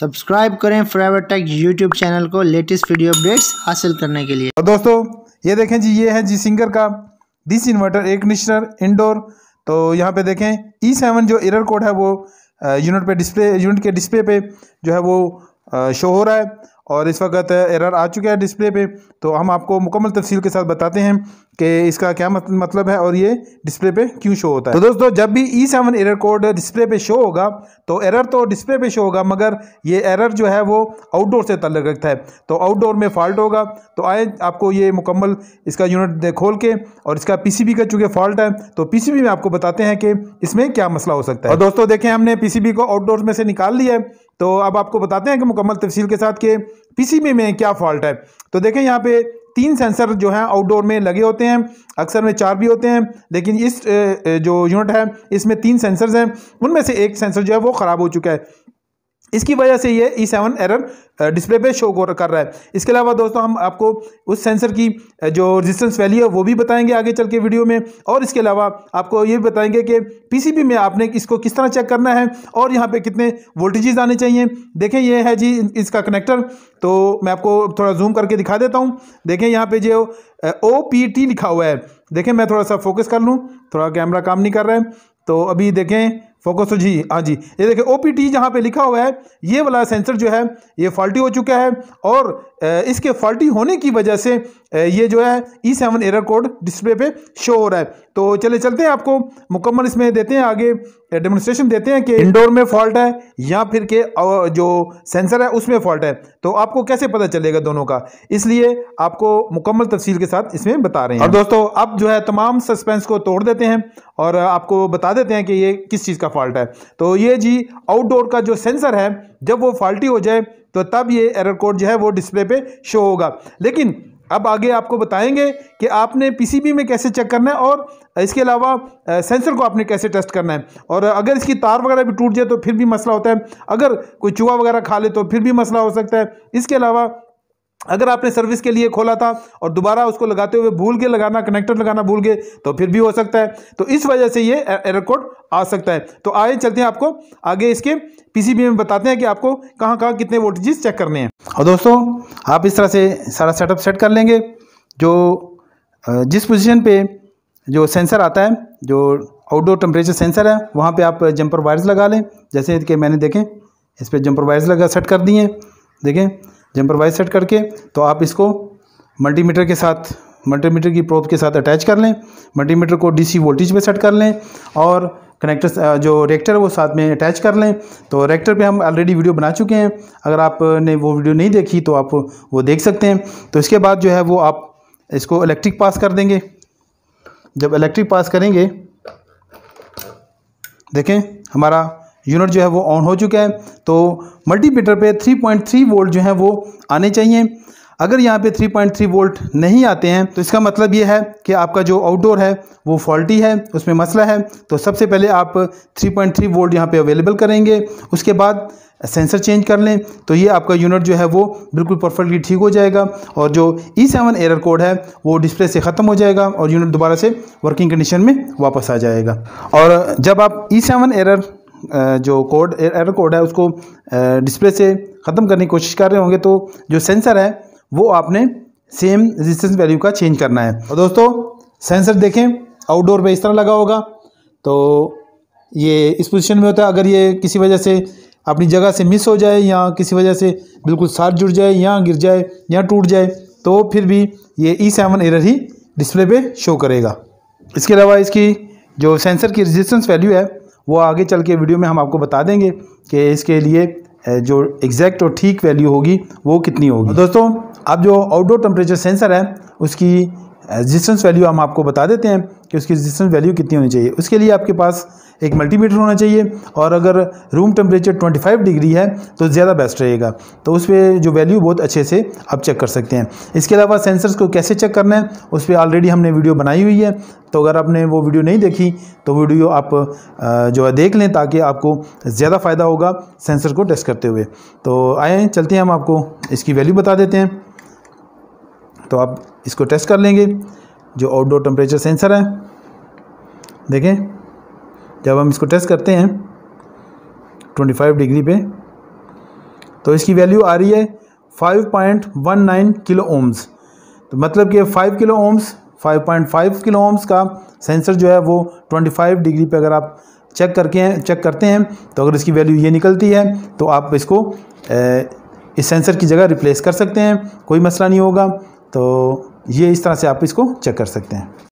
Subscribe करें forever tech YouTube channel को latest video updates हासिल करने के लिए। और दोस्तों ये देखें जी, ये है जी सिंगर का डिस इन्वर्टर एक कंडीशनर इंडोर। तो यहाँ पे देखें E7 जो एरर कोड है वो यूनिट के डिस्प्ले पे जो है वो शो हो रहा है और इस वक्त एरर आ चुका है डिस्प्ले पे। तो हम आपको मुकम्मल तफसील के साथ बताते हैं कि इसका क्या मतलब है और ये डिस्प्ले पे क्यों शो होता है। तो दोस्तों जब भी E7 एरर कोड डिस्प्ले पे शो होगा तो एरर तो डिस्प्ले पे शो होगा मगर ये एरर जो है वो आउटडोर से ताल्लुक़ रखता है। तो आउटडोर में फॉल्ट होगा। तो आए आपको ये मुकम्मल इसका यूनिट खोल के और इसका PCB का चूँकि फॉल्ट है तो PCB में आपको बताते हैं कि इसमें क्या मसला हो सकता है। और दोस्तों देखें हमने PCB को आउटडोर में से निकाल लिया है। तो अब आपको बताते हैं कि मुकम्मल तफसील के साथ कि PCB में क्या फॉल्ट है। तो देखें यहाँ पे 3 सेंसर जो हैं आउटडोर में लगे होते हैं, अक्सर में 4 भी होते हैं, लेकिन इस जो यूनिट है इसमें 3 सेंसर्स हैं, उनमें से एक सेंसर जो है वो ख़राब हो चुका है। इसकी वजह से ये E7 एरर डिस्प्ले पे शो कर रहा है। इसके अलावा दोस्तों हम आपको उस सेंसर की जो रेजिस्टेंस वैल्यू है वो भी बताएंगे आगे चल के वीडियो में। और इसके अलावा आपको ये भी बताएंगे कि PCB में आपने इसको किस तरह चेक करना है और यहाँ पे कितने वोल्टेजेस आने चाहिए। देखें ये है जी इसका कनेक्टर, तो मैं आपको थोड़ा जूम करके दिखा देता हूँ। देखें यहाँ पर जो OPT लिखा हुआ है, देखें मैं थोड़ा सा फोकस कर लूँ, थोड़ा कैमरा काम नहीं कर रहा है। तो अभी देखें फोकस हो जी, हाँ जी ये देखें OPT जहाँ पे लिखा हुआ है ये वाला सेंसर जो है ये फॉल्टी हो चुका है। और इसके फॉल्टी होने की वजह से ये जो है E7 एरर कोड डिस्प्ले पे शो हो रहा है। तो चले चलते हैं आपको मुकम्मल इसमें देते हैं, आगे डेमोन्स्ट्रेशन देते हैं कि इंडोर में फॉल्ट है या फिर के जो सेंसर है उसमें फॉल्ट है। तो आपको कैसे पता चलेगा दोनों का, इसलिए आपको मुकम्मल तफसील के साथ इसमें बता रहे हैं। और दोस्तों अब जो है तमाम सस्पेंस को तोड़ देते हैं और आपको बता देते हैं कि ये किस चीज़ का फॉल्ट है। तो ये जी आउटडोर का जो सेंसर है जब वो फॉल्टी हो जाए तो तब ये एरर कोड जो है वो डिस्प्ले पे शो होगा। लेकिन अब आगे आपको बताएंगे कि आपने PCB में कैसे चेक करना है और इसके अलावा सेंसर को आपने कैसे टेस्ट करना है। और अगर इसकी तार वगैरह भी टूट जाए तो फिर भी मसला होता है, अगर कोई चूहा वगैरह खा ले तो फिर भी मसला हो सकता है। इसके अलावा अगर आपने सर्विस के लिए खोला था और दोबारा उसको लगाते हुए भूल के लगाना, कनेक्टर लगाना भूल गए तो फिर भी हो सकता है। तो इस वजह से ये एरर कोड आ सकता है। तो आइए चलते हैं आपको आगे इसके PCB में बताते हैं कि आपको कहाँ कहाँ कितने वोल्टेजेस चेक करने हैं। और दोस्तों आप इस तरह से सारा सेटअप सेट कर लेंगे, जो जिस पोजीशन पे जो सेंसर आता है जो आउटडोर टेम्परेचर सेंसर है वहाँ पर आप जंपर वायर्स लगा लें। जैसे कि मैंने देखें इस पर जंपर वायर्स लगा सेट कर दिए, देखें जंपर वायर सेट करके। तो आप इसको मल्टीमीटर के साथ, मल्टीमीटर की प्रोब के साथ अटैच कर लें, मल्टीमीटर को DC वोल्टेज पे सेट कर लें और कनेक्टर जो रेक्टर है वो साथ में अटैच कर लें। तो रेक्टर पे हम ऑलरेडी वीडियो बना चुके हैं, अगर आपने वो वीडियो नहीं देखी तो आप वो देख सकते हैं। तो इसके बाद जो है वो आप इसको इलेक्ट्रिक पास कर देंगे। जब इलेक्ट्रिक पास करेंगे देखें हमारा यूनिट जो है वो ऑन हो चुका है। तो मल्टीमीटर पे 3.3 वोल्ट जो है वो आने चाहिए। अगर यहाँ पे 3.3 वोल्ट नहीं आते हैं तो इसका मतलब ये है कि आपका जो आउटडोर है वो फॉल्टी है, उसमें मसला है। तो सबसे पहले आप 3.3 वोल्ट यहाँ पे अवेलेबल करेंगे, उसके बाद सेंसर चेंज कर लें तो ये आपका यूनिट जो है वो बिल्कुल परफेक्टली ठीक हो जाएगा और जो E7 एरर कोड है वो डिस्प्ले से ख़त्म हो जाएगा और यूनिट दोबारा से वर्किंग कंडीशन में वापस आ जाएगा। और जब आप E7 एरर जो कोड एरर कोड है उसको डिस्प्ले से ख़त्म करने की कोशिश कर रहे होंगे तो जो सेंसर है वो आपने सेम रेजिस्टेंस वैल्यू का चेंज करना है। और दोस्तों सेंसर देखें आउटडोर पे इस तरह लगा होगा, तो ये इस पोजीशन में होता है। अगर ये किसी वजह से अपनी जगह से मिस हो जाए या किसी वजह से बिल्कुल साथ जुड़ जाए या गिर जाए या टूट जाए तो फिर भी ये E7 एरर ही डिस्प्ले पर शो करेगा। इसके अलावा इसकी जो सेंसर की रेजिस्टेंस वैल्यू है वो आगे चल के वीडियो में हम आपको बता देंगे कि इसके लिए जो एग्जैक्ट और ठीक वैल्यू होगी वो कितनी होगी। दोस्तों अब जो आउटडोर टेम्परेचर सेंसर है उसकी रेजिस्टेंस वैल्यू हम आपको बता देते हैं कि उसकी रेजिस्टेंस वैल्यू कितनी होनी चाहिए। उसके लिए आपके पास एक मल्टीमीटर होना चाहिए और अगर रूम टेम्परेचर 25 डिग्री है तो ज़्यादा बेस्ट रहेगा। तो उस पर जो वैल्यू बहुत अच्छे से आप चेक कर सकते हैं। इसके अलावा सेंसर्स को कैसे चेक करना है उस पर ऑलरेडी हमने वीडियो बनाई हुई है, तो अगर आपने वो वीडियो नहीं देखी तो वीडियो आप जो है देख लें ताकि आपको ज़्यादा फ़ायदा होगा सेंसर को टेस्ट करते हुए। तो आएँ चलते हैं हम आपको इसकी वैल्यू बता देते हैं। तो आप इसको टेस्ट कर लेंगे जो आउटडोर टेम्परेचर सेंसर है। देखें जब हम इसको टेस्ट करते हैं 25 डिग्री पे तो इसकी वैल्यू आ रही है 5.19 किलो ओम्स। तो मतलब कि 5 किलो ओम्स 5.5 किलो ओम्स का सेंसर जो है वो 25 डिग्री पे अगर आप चेक करते हैं तो अगर इसकी वैल्यू ये निकलती है तो आप इसको इस सेंसर की जगह रिप्लेस कर सकते हैं, कोई मसला नहीं होगा। तो ये इस तरह से आप इसको चेक कर सकते हैं।